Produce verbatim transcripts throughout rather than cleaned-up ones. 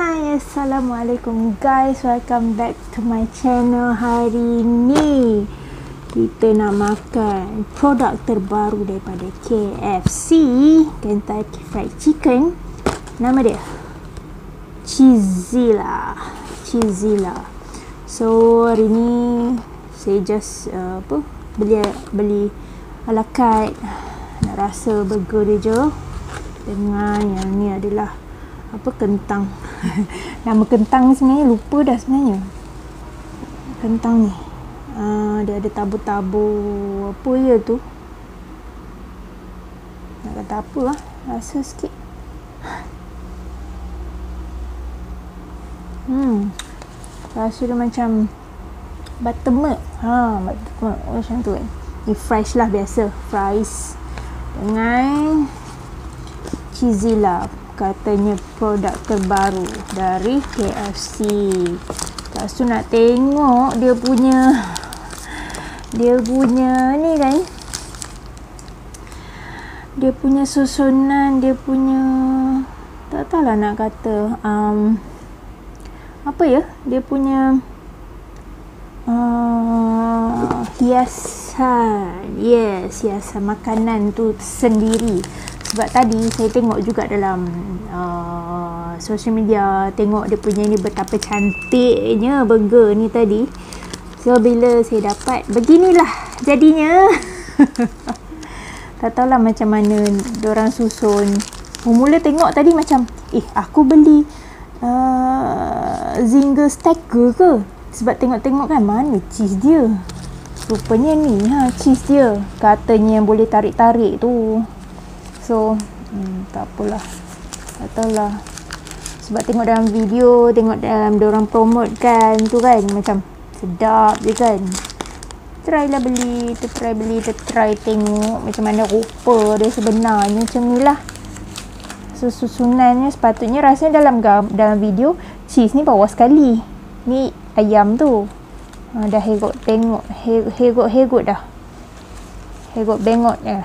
Hai, assalamualaikum guys, welcome back to my channel. Hari ni kita nak makan produk terbaru daripada K F C, Kentucky Fried Chicken. Nama dia Cheezilla. Cheezilla. So hari ni saya just uh, apa beli beli ala carte, nak rasa burger dia je. Dengan yang ni adalah apa, kentang. Nama kentang ni sebenarnya lupa dah sebenarnya. Kentang ni uh, dia ada tabur-tabur apa ya tu, nak kata apa lah, rasa sikit. Hmm, rasa dia macam buttermilk. Ha, buttermilk macam tu kan. Ni fries lah, biasa fries dengan Cheezilla, katanya produk terbaru dari K F C. Lepas tu nak tengok dia punya dia punya ni kan, dia punya susunan, dia punya tak tahulah nak kata um, apa ya, dia punya uh, hiasan, yes, hiasan makanan tu sendiri. Sebab tadi saya tengok juga dalam uh, social media, tengok dia punya ni betapa cantiknya burger ni tadi. So bila saya dapat beginilah jadinya. Tak tahulah macam mana diorang susun. Mula tengok tadi macam eh aku beli uh, Zinger Stacker ke, sebab tengok-tengok kan mana cheese dia. Rupanya ni ha cheese dia, katanya yang boleh tarik-tarik tu. So, hmm, tak apalah, tak tahulah. Sebab tengok dalam video, tengok dalam diorang promote kan, tu kan, macam sedap je kan. Try lah beli, tu try beli, tu try tengok macam mana rupa dia sebenarnya, macam ni lah. So, susunannya sepatutnya rasanya dalam dalam video, cheese ni bawah sekali. Ni ayam tu. Ha, dah hegot tengok, hegot-hegot dah. Hegot bengot je.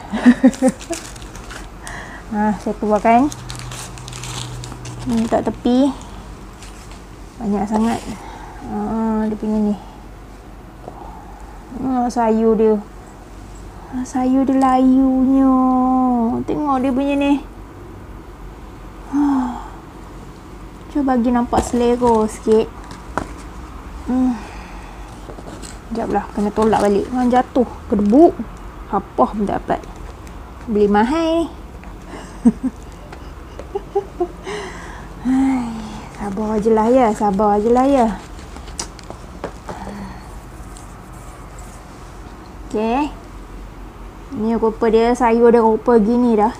Ha, saya keluarkan ni kat tepi, banyak sangat ha, dia punya ni ha, sayur dia ha, sayur dia layunya. Tengok dia punya ni ha. Cuba bagi nampak selera sikit hmm. Sekejap lah, kena tolak balik, ha, jatuh kedebuk. Apa pun tak dapat, beli mahal. Hai, sabar je lah ya, sabar je lah ya. Okay, ni rupa dia, sayur dia rupa gini dah.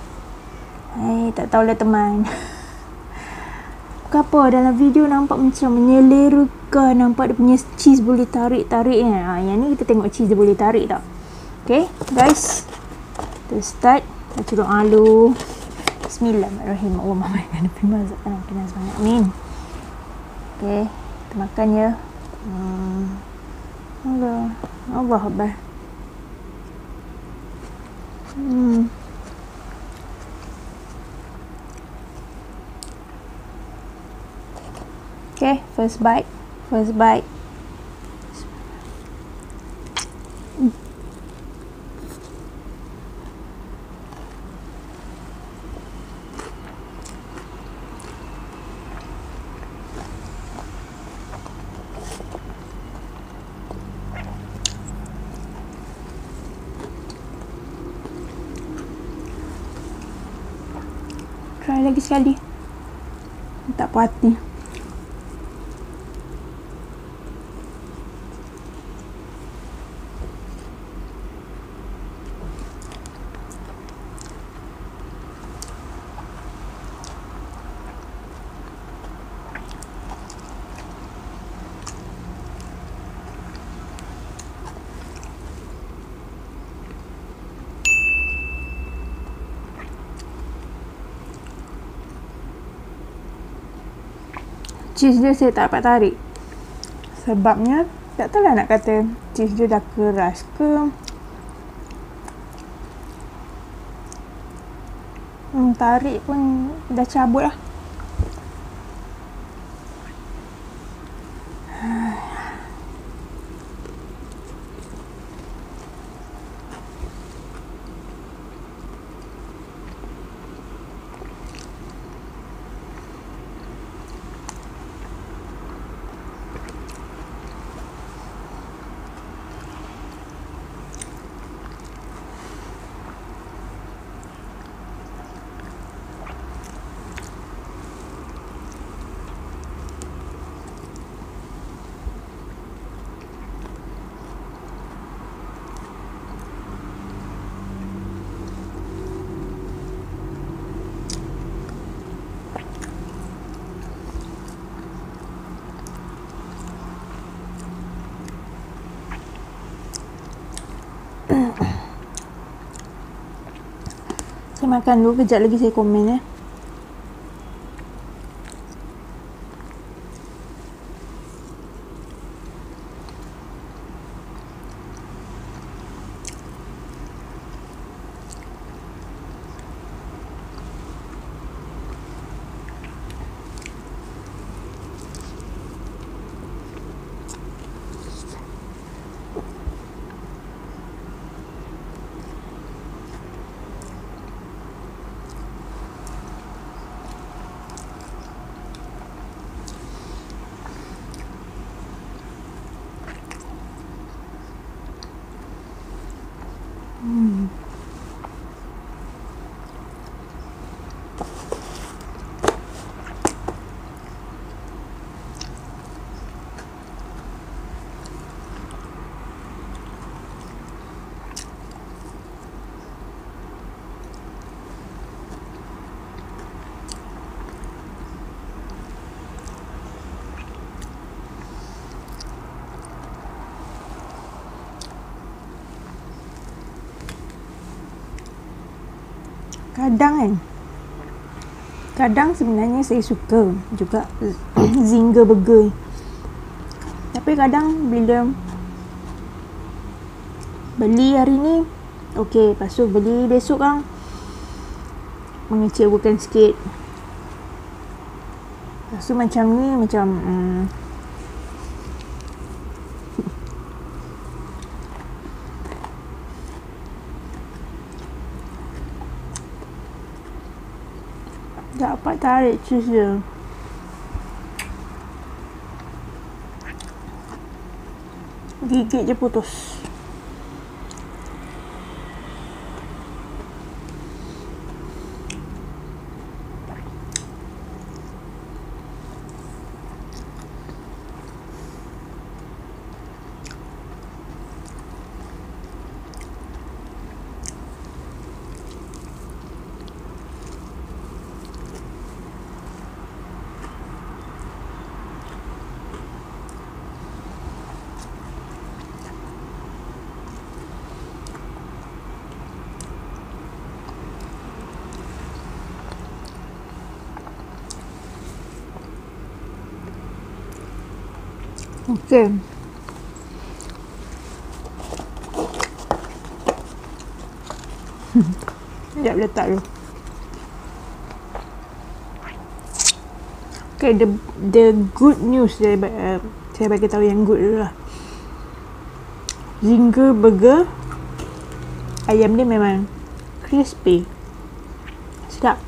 Hai, tak tahulah teman. Kenapa dalam video nampak macam menyelerakan, nampak dia punya cheese boleh tarik-tarik kan. Ha, yang ni kita tengok cheese dia boleh tarik tak. Okay guys, kita start. Kita curut alu. Bismillahirrahmanirrahim. Allah maafkan Prima Zatanah Kena semangat. Amin. Okay, kita makan ya. hmm. Allah Allah Abah. Hmm Okay, first bite. First bite Hmm Try lagi sekali. Tak puas hati. Cheese dia saya tak dapat tarik. Sebabnya tak tahulah nak kata cheese dia dah keras ke. Hmm, tarik pun dah cabut lah. Saya makan dulu, kejap lagi saya komen eh. Kadang kan, kadang sebenarnya saya suka juga Zinger Burger. Tapi kadang bila beli hari ni, okey, lepas tu beli besok kan, mengecewakan sikit. Lepas tu macam ni, macam hmm, dapat tarik cheese dia. Gigit je putus. Okey. Sekejap letak dulu. Okay, the the good news saya, uh, saya bagi tahu yang good dulu lah. Zinger Burger, ayam dia memang crispy, sedap.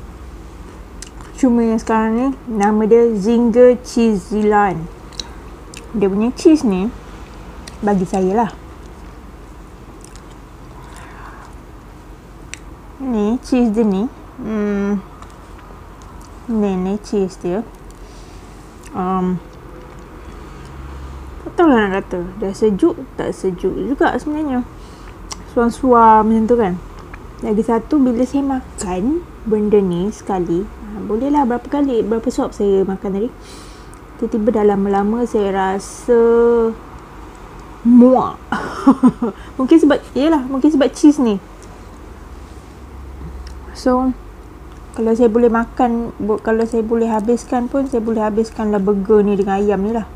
Cuma yang sekarang ni, nama dia Zinger Cheezilla. Dia punya cheese ni, bagi saya lah, ni cheese dia ni, hmm, ni ni cheese dia, um, tak tahu lah nak kata, dah sejuk tak sejuk juga sebenarnya, suam-suam macam tu kan. Lagi satu, bila saya makan benda ni sekali, boleh lah berapa kali, berapa suap saya makan tadi, tiba-tiba dah lama-lama saya rasa muak. Mungkin sebab, yelah, mungkin sebab cheese ni. So, kalau saya boleh makan, kalau saya boleh habiskan pun, saya boleh habiskanlah burger ni dengan ayam ni lah.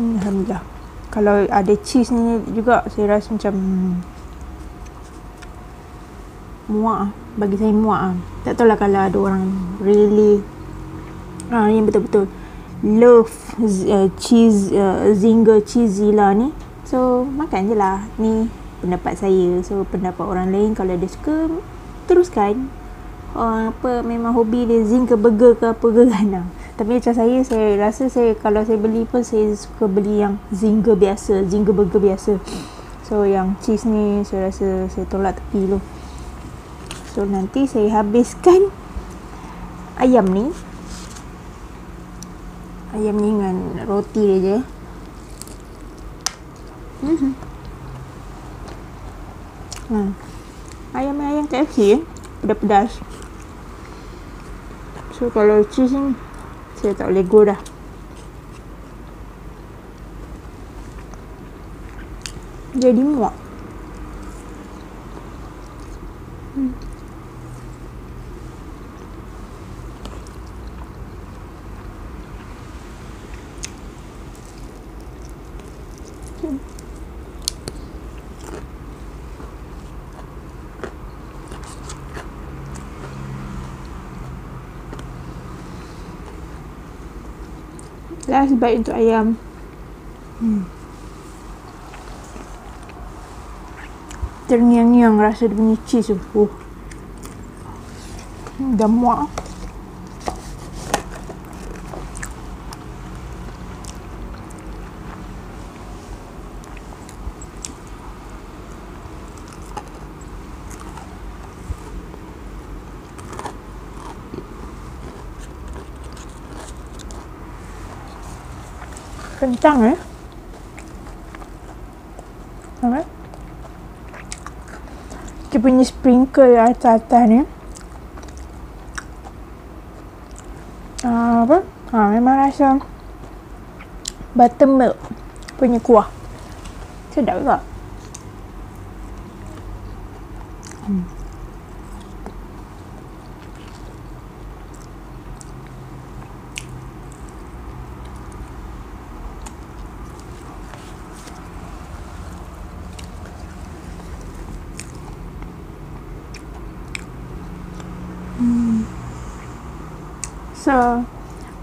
Alhamdulillah. Kalau ada cheese ni juga, saya rasa macam muak. Bagi saya muak. Tak tahulah kalau ada orang really ah, yang betul-betul love uh, cheese uh, Zinger Cheezilla ni, so makan je lah. Ni pendapat saya. So pendapat orang lain, kalau dia suka, teruskan. uh, Apa, memang hobi dia Zinger Burger ke apa ke kan. Tapi macam saya, saya rasa saya, kalau saya beli pun, saya suka beli yang Zinger biasa, Zinger Burger biasa. So yang cheese ni, saya rasa saya tolak tepi dulu. So nanti saya habiskan ayam ni, ayam ni dengan roti dia je. Mm-hmm. hmm. Ayam-ayam K F C pedas-pedas. So kalau cheese ni, saya tak boleh go dah. Jadi muak. Last bite untuk ayam. Hmm. Terngiang-ngiang rasa dia punya cheese tu. Oh. Hmm, dah muak. Kencang eh. Nampak? Dia punya sprinkle atas-atas ni. Ah, apa? Ah, memang rasa buttermilk punya kuah. Sedap juga. Hmm. So,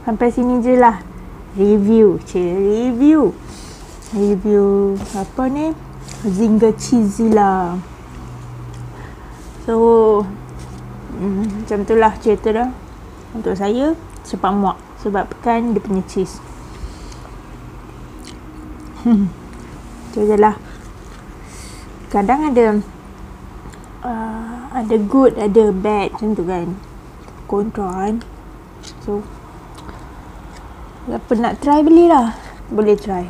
sampai sini je lah review, cik review review apa ni, Zinger Cheezilla. So mm, macam tu lah cerita dah. Untuk saya cepat muak sebabkan dia punya cheese. Hmm. Tu je lah. Kadang ada uh, ada good, ada bad macam tu kan, kontrol kan. So siapa nak try belilah, boleh try.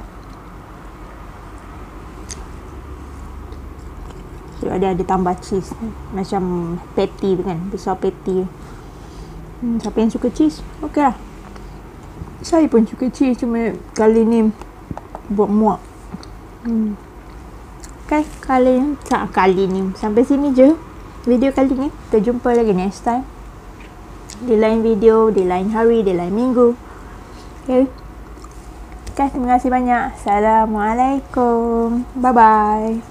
So ada ada tambah cheese macam patty tu kan, besar patty. Hmm, siapa yang suka cheese okey lah. Saya pun suka cheese, cuma kali ni buat muak. Hmm. Okay, kali ni tak kali ni sampai sini je video kali ni. Kita jumpa lagi next time di lain video, di lain hari, di lain minggu. Okay. Okay, terima kasih banyak. Assalamualaikum. Bye-bye.